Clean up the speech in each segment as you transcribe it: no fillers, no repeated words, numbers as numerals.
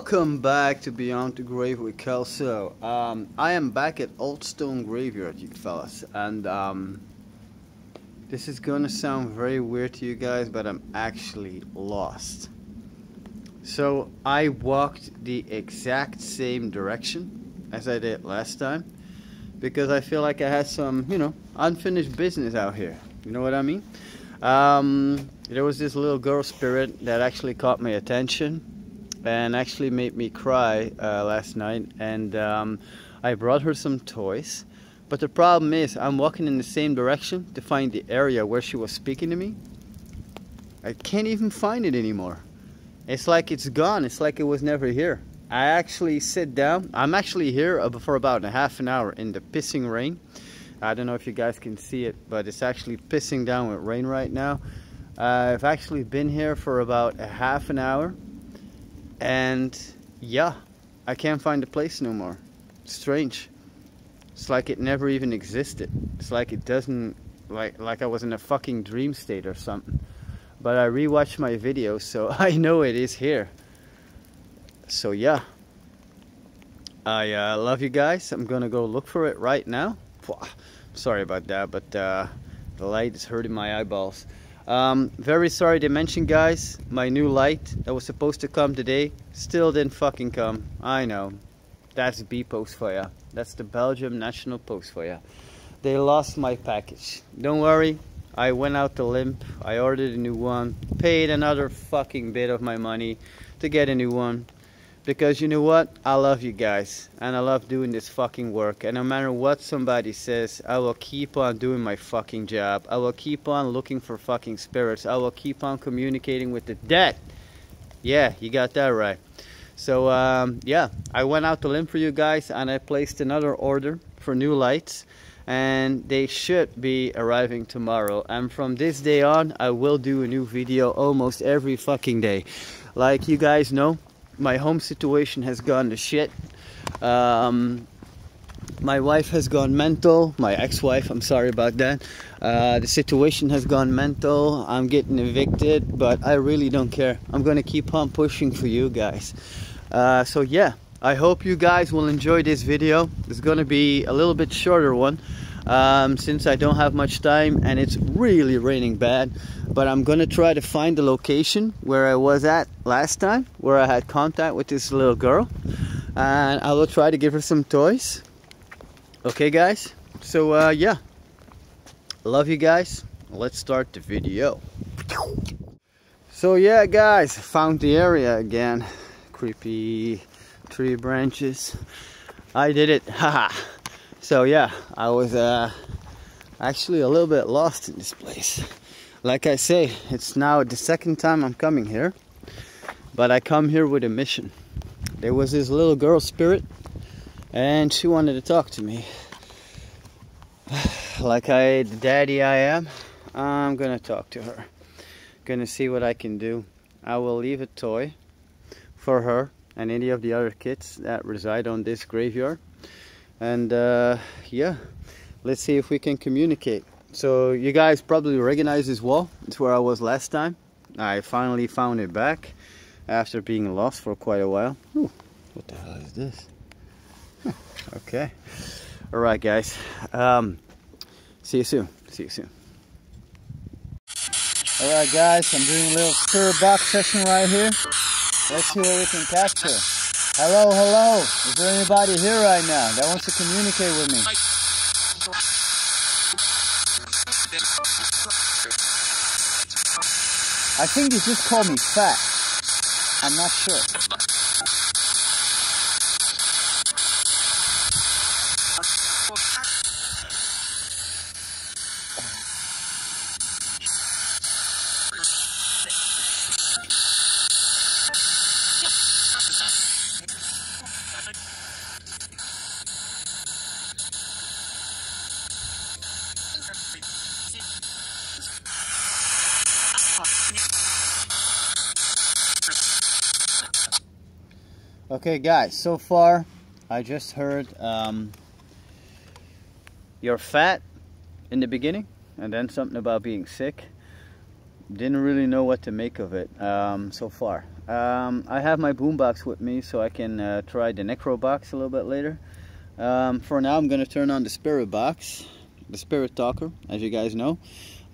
Welcome back to Beyond the Grave with Kelso. I am back at Old Stone Graveyard, you fellas, and this is gonna sound very weird to you guys, but I'm actually lost. So I walked the exact same direction as I did last time because I feel like I had some, you know, unfinished business out here. You know what I mean? There was this little girl spirit that actually caught my attention and actually made me cry last night, and I brought her some toys. But the problem is I'm walking in the same direction to find the area where she was speaking to me. I can't even find it anymore. It's like it's gone. It's like it was never here. I actually sit down. I'm actually here for about a half an hour in the pissing rain. I don't know if you guys can see it, but it's actually pissing down with rain right now. I've actually been here for about a half an hour. And yeah, I can't find the place no more. It's strange. It's like it never even existed. It's like it doesn't, like I was in a fucking dream state or something. But I rewatched my video, so I know it is here. So yeah, I love you guys. I'm gonna go look for it right now. Sorry about that, but the light is hurting my eyeballs. Very sorry to mention, guys, my new light that was supposed to come today still didn't fucking come. I know. That's B Post for ya. That's the Belgium National Post for ya. They lost my package. Don't worry, I went out to limp. I ordered a new one, paid another fucking bit of my money to get a new one. Because you know what? I love you guys, and I love doing this fucking work, and no matter what somebody says, I will keep on doing my fucking job. I will keep on looking for fucking spirits. I will keep on communicating with the dead. Yeah, you got that right. So yeah, I went out to limb for you guys, and I placed another order for new lights, and they should be arriving tomorrow. And from this day on, I will do a new video almost every fucking day. Like you guys know, my home situation has gone to shit. My wife has gone mental. My ex-wife, I'm sorry about that. The situation has gone mental. I'm getting evicted, but I really don't care. I'm gonna keep on pushing for you guys. So yeah, I hope you guys will enjoy this video. It's gonna be a little bit shorter one, since I don't have much time and it's really raining bad. But I'm gonna try to find the location where I was at last time, where I had contact with this little girl, and I will try to give her some toys. Okay guys, so yeah, love you guys. Let's start the video. So yeah guys, found the area again. Creepy tree branches. I did it, haha. So yeah, I was actually a little bit lost in this place. Like I say, it's now the second time I'm coming here, but I come here with a mission. There was this little girl spirit, and she wanted to talk to me. Like the daddy I am, I'm gonna talk to her. Gonna see what I can do. I will leave a toy for her and any of the other kids that reside on this graveyard. And yeah, let's see if we can communicate. So you guys probably recognize this wall. It's where I was last time. I finally found it back after being lost for quite a while. Ooh, what the hell is this? Huh, okay. All right, guys. See you soon. See you soon. All right, guys. I'm doing a little spirit box session right here. Let's see what we can capture. Hello, hello. Is there anybody here right now that wants to communicate with me? I think you just called me fat. I'm not sure. Okay guys, so far I just heard you're fat in the beginning, and then something about being sick. Didn't really know what to make of it so far. I have my boombox with me, so I can try the Necrobox a little bit later. For now, I'm going to turn on the Spirit Box, the Spirit Talker, as you guys know.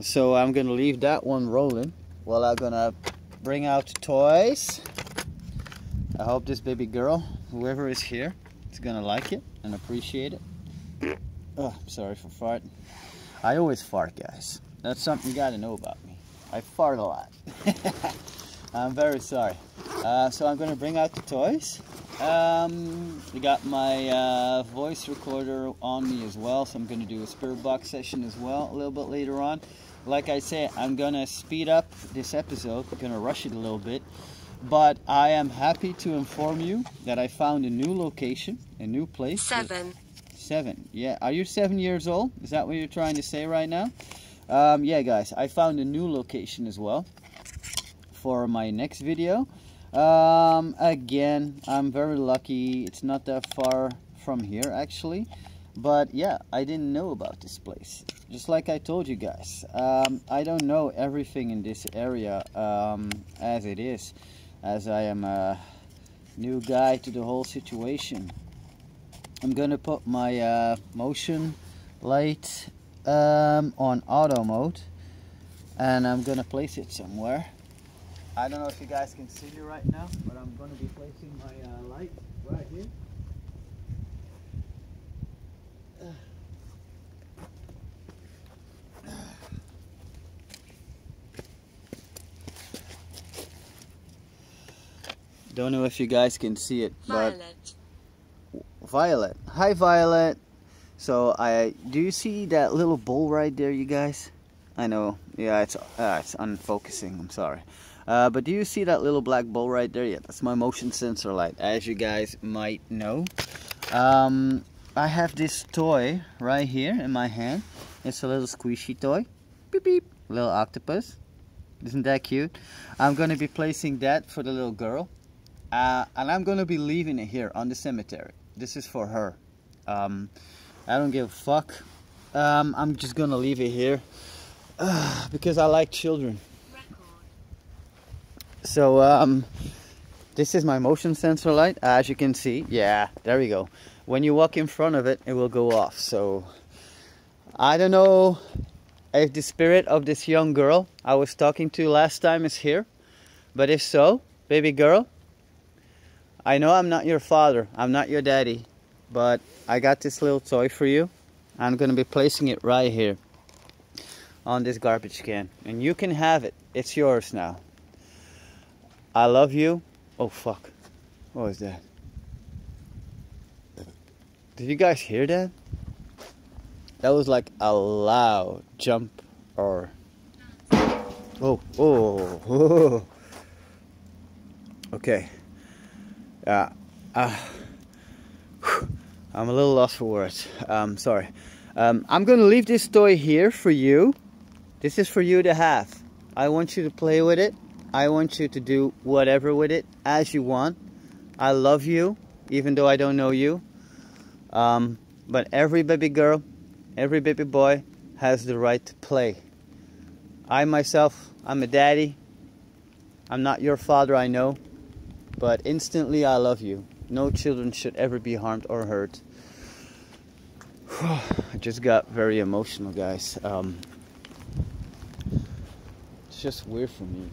So I'm going to leave that one rolling while I'm going to bring out toys. I hope this baby girl, whoever is here, is going to like it and appreciate it. Oh, sorry for farting. I always fart, guys. That's something you gotta know about me. I fart a lot. I'm very sorry. So I'm gonna bring out the toys. I got my voice recorder on me as well, so I'm gonna do a Spirit Box session as well a little bit later on. Like I said, I'm gonna speed up this episode. I'm gonna rush it a little bit. But I am happy to inform you that I found a new location, a new place. Seven. Yeah, are you 7 years old? Is that what you're trying to say right now? Yeah, guys, I found a new location as well for my next video. Again, I'm very lucky. It's not that far from here, actually. But yeah, I didn't know about this place. Just like I told you guys, I don't know everything in this area as it is, as I am a new guy to the whole situation. I'm gonna put my motion light on auto mode, and I'm gonna place it somewhere. I don't know if you guys can see me right now, but I'm gonna be placing my light right here. Don't know if you guys can see it, but Violet. Hi, Violet. So do you see that little bowl right there, you guys? I know, yeah, it's unfocusing, I'm sorry. But do you see that little black bowl right there? Yeah, that's my motion sensor light, as you guys might know. I have this toy right here in my hand. It's a little squishy toy. Beep, beep. Little octopus. Isn't that cute? I'm gonna be placing that for the little girl. And I'm gonna be leaving it here on the cemetery. This is for her. I don't give a fuck. I'm just gonna leave it here because I like children. So this is my motion sensor light, as you can see. Yeah, there we go. When you walk in front of it, it will go off. So I don't know if the spirit of this young girl I was talking to last time is here, but if so, baby girl, I know I'm not your father, I'm not your daddy, but I got this little toy for you. I'm gonna be placing it right here on this garbage can, and you can have it. It's yours now. I love you. Oh fuck, what was that? Did you guys hear that? That was like a loud jump or... Oh. Okay. I'm a little lost for words. Sorry. I'm gonna leave this toy here for you. This is for you to have. I want you to play with it. I want you to do whatever with it as you want. I love you, even though I don't know you. But every baby girl, every baby boy has the right to play. I myself, I'm a daddy. I'm not your father, I know. But instantly, I love you. No children should ever be harmed or hurt. I just got very emotional, guys. It's just weird for me,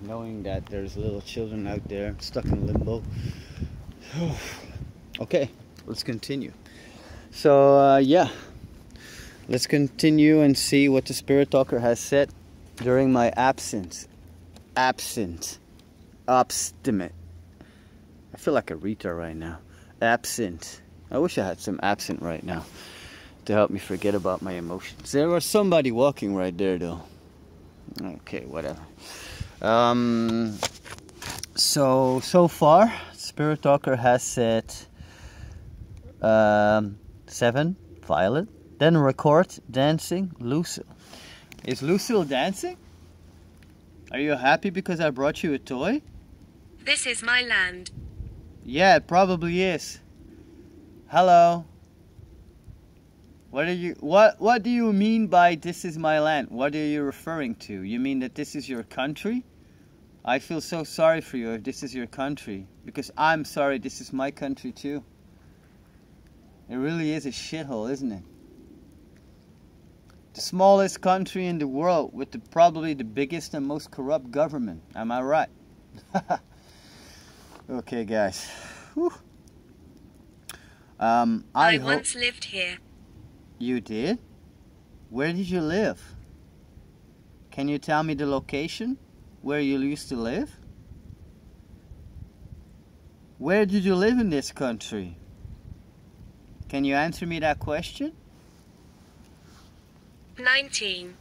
knowing that there's little children out there stuck in limbo. Okay, let's continue. So, yeah. Let's continue and see what the Spirit Talker has said during my absence. Obstinate. I feel like a retard right now. Absent. I wish I had some absent right now to help me forget about my emotions. There was somebody walking right there, though. Okay, whatever. So far, Spirit Talker has said 7, Violet, then record dancing Lucille. Is Lucille dancing? Are you happy because I brought you a toy? This is my land. Yeah, it probably is. Hello. What do you mean by this is my land? What are you referring to? You mean that this is your country? I feel so sorry for you if this is your country, because I'm sorry this is my country too. It really is a shithole, isn't it? The smallest country in the world with probably the biggest and most corrupt government. Am I right? Okay, guys. Whew. I once lived here. You did? Where did you live? Can you tell me the location where you used to live? Where did you live in this country? Can you answer me that question? 19.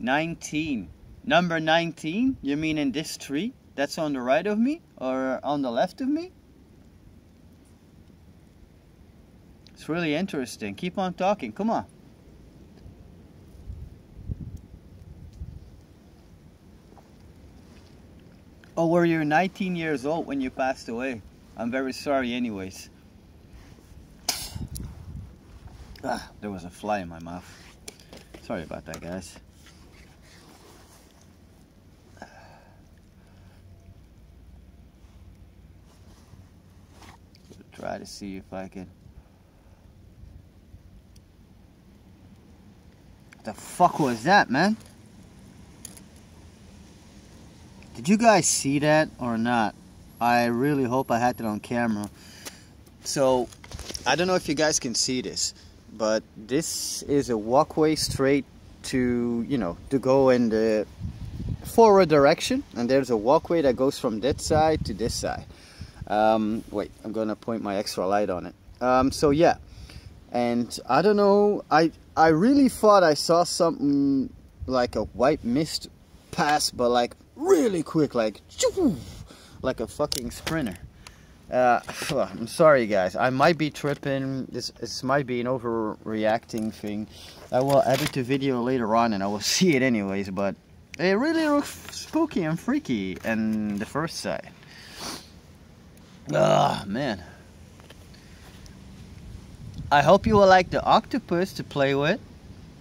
19. Number 19? You mean in this tree that's on the right of me or on the left of me? It's really interesting. Keep on talking. Come on. Oh, were you 19 years old when you passed away? I'm very sorry anyways. Ah, there was a fly in my mouth. Sorry about that, guys. Try to see if I can... What the fuck was that, man? Did you guys see that or not? I really hope I had it on camera. So, I don't know if you guys can see this, but this is a walkway straight to, you know, to go in the forward direction, and there's a walkway that goes from that side to this side. Wait, I'm gonna point my extra light on it. So yeah, and I don't know, I really thought I saw something like a white mist pass, but like really quick, like a fucking sprinter. I'm sorry guys, I might be tripping. This might be an overreacting thing. I will edit the video later on and I will see it anyways, but it really looks spooky and freaky and the first sight. Ah, man, I hope you will like the octopus to play with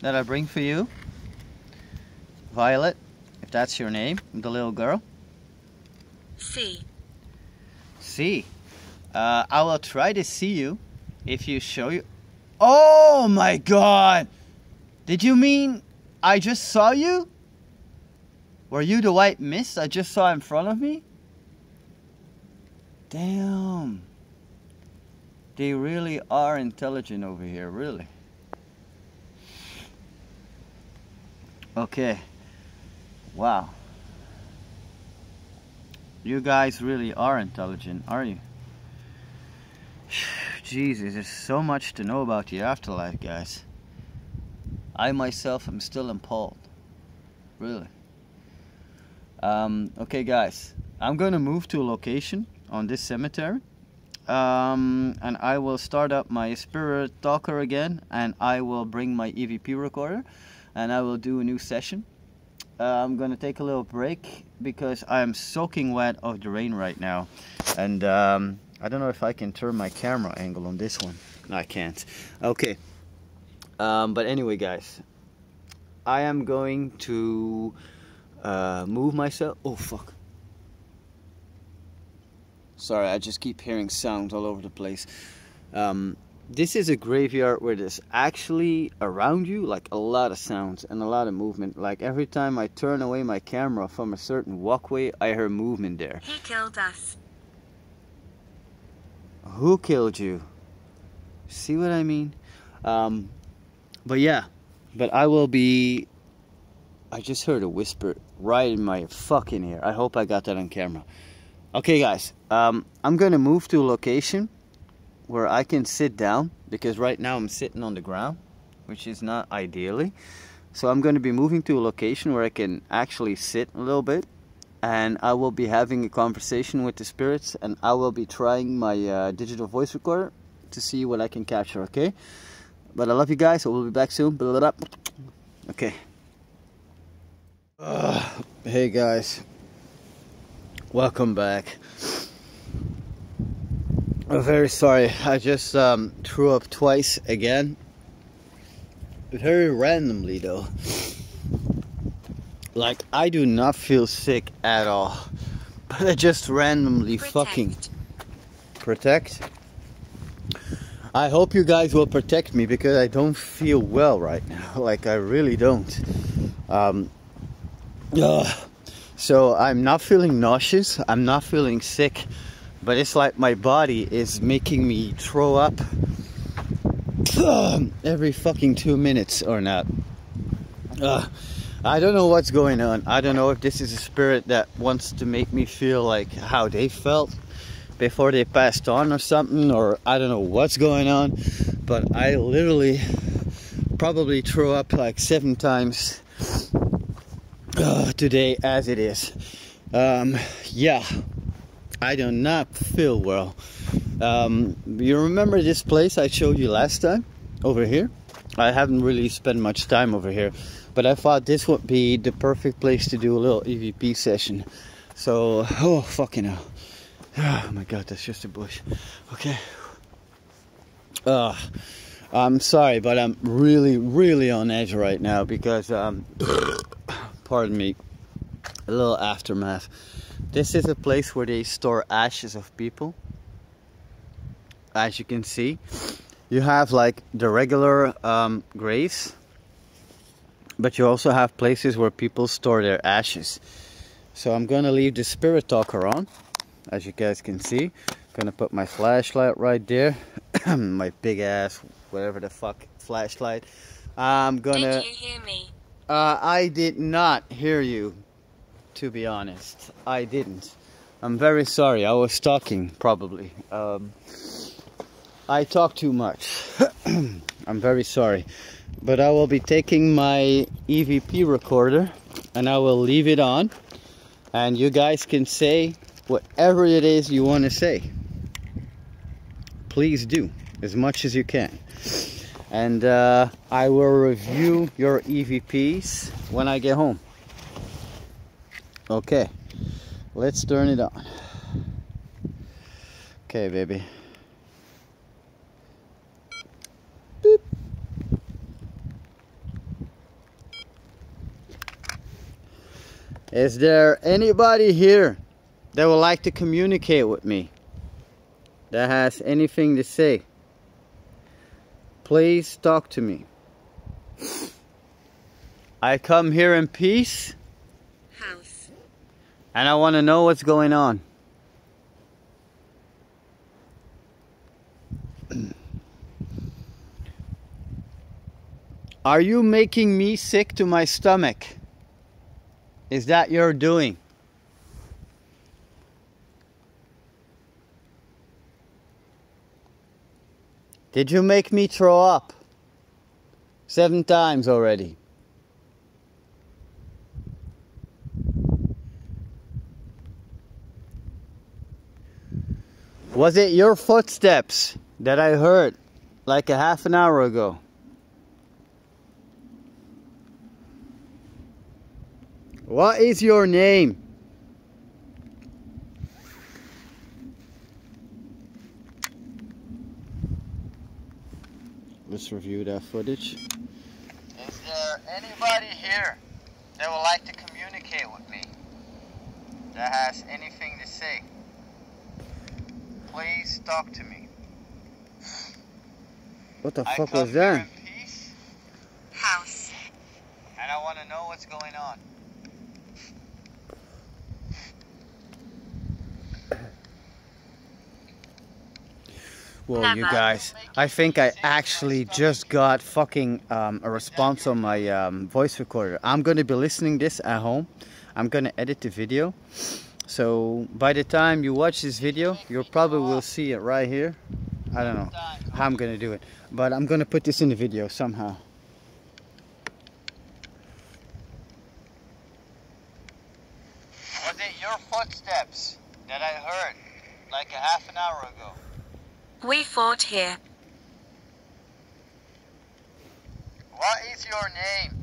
that I bring for you, Violet, if that's your name, the little girl. See. I will try to see you if you show you. Oh my god! Did you mean I just saw you? Were you the white mist I just saw in front of me? Damn. They really are intelligent over here, really. Okay. Wow. You guys really are intelligent, are you? Jesus, there's so much to know about the afterlife, guys. I myself am still appalled. Really. Okay, guys. I'm gonna move to a location on this cemetery. And I will start up my Spirit Talker again. And I will bring my EVP recorder. And I will do a new session. I'm gonna take a little break because I am soaking wet of the rain right now, and I don't know if I can turn my camera angle on this one. No, I can't. Okay, but anyway guys, I am going to move myself. Oh fuck, sorry, I just keep hearing sounds all over the place. This is a graveyard where there's actually around you like a lot of sounds and a lot of movement. Like every time I turn away my camera from a certain walkway, I hear movement there. He killed us. Who killed you? See what I mean? But yeah, but I will be... I just heard a whisper right in my fucking ear. I hope I got that on camera. Okay guys, I'm gonna move to a location where I can sit down, because right now I'm sitting on the ground, which is not ideally. So I'm going to be moving to a location where I can actually sit a little bit, and I will be having a conversation with the spirits, and I will be trying my digital voice recorder to see what I can capture, okay? But I love you guys, so we'll be back soon. Build it up. Okay. Hey guys, welcome back. I'm very sorry, I just threw up twice again. Very randomly though. Like, I do not feel sick at all. But I just randomly fucking... Protect? I hope you guys will protect me, because I don't feel well right now. Like, I really don't. So I'm not feeling nauseous, I'm not feeling sick, but it's like my body is making me throw up every fucking 2 minutes or not. I don't know what's going on. I don't know if this is a spirit that wants to make me feel like how they felt before they passed on or something, or I don't know what's going on, but I literally probably threw up like 7 times today as it is. Yeah, I do not feel well. You remember this place I showed you last time over here? I haven't really spent much time over here, but I thought this would be the perfect place to do a little EVP session. So, oh fucking hell, oh my god, that's just a bush. Okay, I'm sorry, but I'm really on edge right now because pardon me, a little aftermath. This is a place where they store ashes of people. As you can see, you have like the regular graves, but you also have places where people store their ashes. So I'm gonna leave the Spirit Talker on, as you guys can see. I'm gonna put my flashlight right there. My big ass, whatever the fuck, flashlight. I'm gonna... Did you hear me? I did not hear you, to be honest. I didn't. I'm very sorry. I was talking, probably. I talk too much. I'm very sorry. But I will be taking my EVP recorder and I will leave it on. And you guys can say whatever it is you want to say. Please do, as much as you can. And I will review your EVPs when I get home. Okay, let's turn it on. Okay, baby. Boop. Is there anybody here that would like to communicate with me? That has anything to say? Please talk to me. I come here in peace. House. And I want to know what's going on. Are you making me sick to my stomach? Is that your doing? Did you make me throw up 7 times already? Was it your footsteps that I heard like a half an hour ago? What is your name? Let's review that footage. Is there anybody here that would like to communicate with me? That has anything to say? Please talk to me. What the fuck was that? I come here in peace. House. And I want to know what's going on. Well, you guys, I think I actually just got fucking a response on my voice recorder. I'm going to be listening this at home. I'm going to edit the video. So by the time you watch this video, you'll probably will see it right here. I don't know how I'm going to do it, but I'm going to put this in the video somehow. Was it your footsteps that I heard like a half an hour ago? We fought here. What is your name?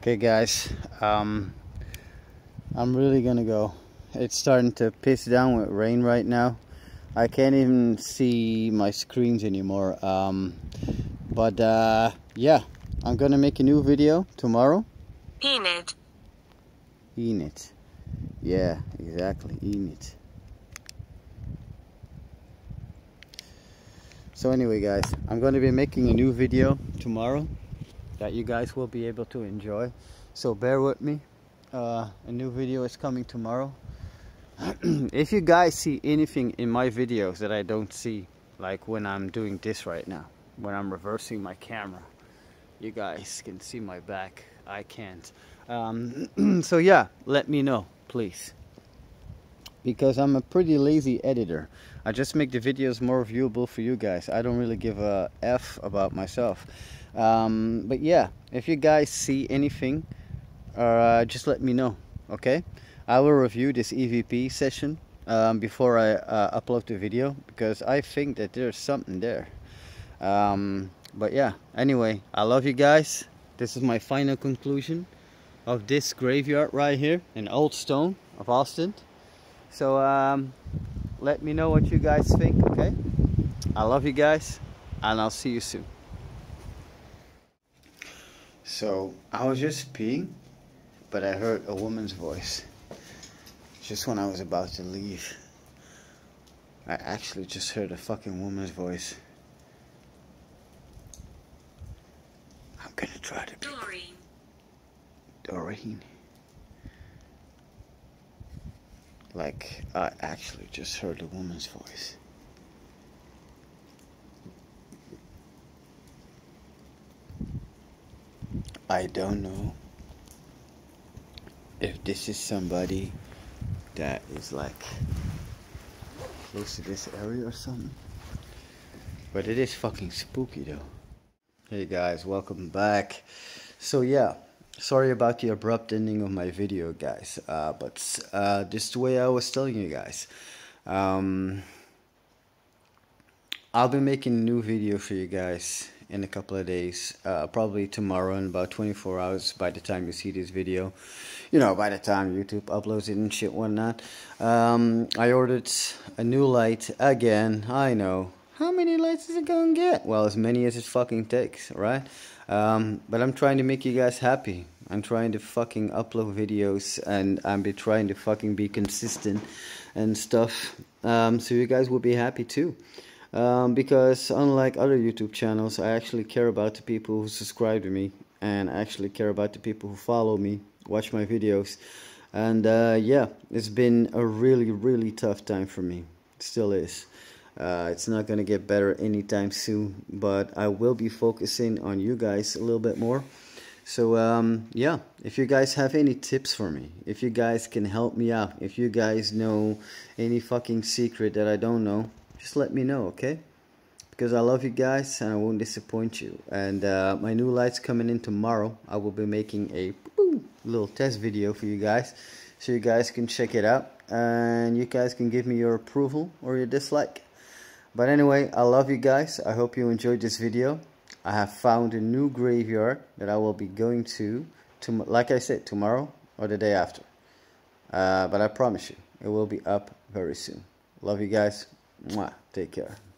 Okay guys, I'm really gonna go. It's starting to piss down with rain right now. I can't even see my screens anymore. Yeah, I'm gonna make a new video tomorrow. Enid. Enid. Yeah, exactly, Enid. So anyway guys, I'm gonna be making a new video tomorrow that you guys will be able to enjoy, so bear with me. A new video is coming tomorrow. If you guys see anything in my videos that I don't see, like when I'm doing this right now, when I'm reversing my camera, you guys can see my back, I can't. So yeah, let me know please, because I'm a pretty lazy editor. I just make the videos more viewable for you guys. I don't really give a F about myself. But yeah, if you guys see anything, just let me know, okay? I will review this EVP session before I upload the video, because I think that there's something there. But yeah, anyway, I love you guys. This is my final conclusion of this graveyard right here in Old Stone of Austin. So let me know what you guys think, okay? I love you guys, and I'll see you soon. So I was just peeing, but I heard a woman's voice just when I was about to leave. I actually just heard a fucking woman's voice. I'm gonna try to be Doreen. Doreen. Like, I actually just heard a woman's voice. I don't know if this is somebody that is like close to this area or something, but it is fucking spooky though. Hey guys, welcome back. So yeah, sorry about the abrupt ending of my video guys, but this is the way I was telling you guys. I'll be making a new video for you guys in a couple of days, probably tomorrow in about 24 hours by the time you see this video, you know, by the time YouTube uploads it and shit whatnot. I ordered a new light again. I know, how many lights is it gonna get? Well, as many as it fucking takes, right? But I'm trying to make you guys happy. I'm trying to fucking upload videos, and I'm trying to fucking be consistent and stuff, so you guys will be happy too. Because unlike other YouTube channels, I actually care about the people who subscribe to me, and I actually care about the people who follow me, watch my videos. And yeah, it's been a really, really tough time for me. It still is. It's not gonna get better anytime soon, but I will be focusing on you guys a little bit more. So yeah, if you guys have any tips for me, if you guys can help me out, if you guys know any fucking secret that I don't know, just let me know, okay? Because I love you guys and I won't disappoint you. And my new light's coming in tomorrow. I will be making a little test video for you guys, so you guys can check it out, and you guys can give me your approval or your dislike. But anyway, I love you guys. I hope you enjoyed this video. I have found a new graveyard that I will be going to like I said, tomorrow or the day after. But I promise you, it will be up very soon. Love you guys. Mwah. Take care.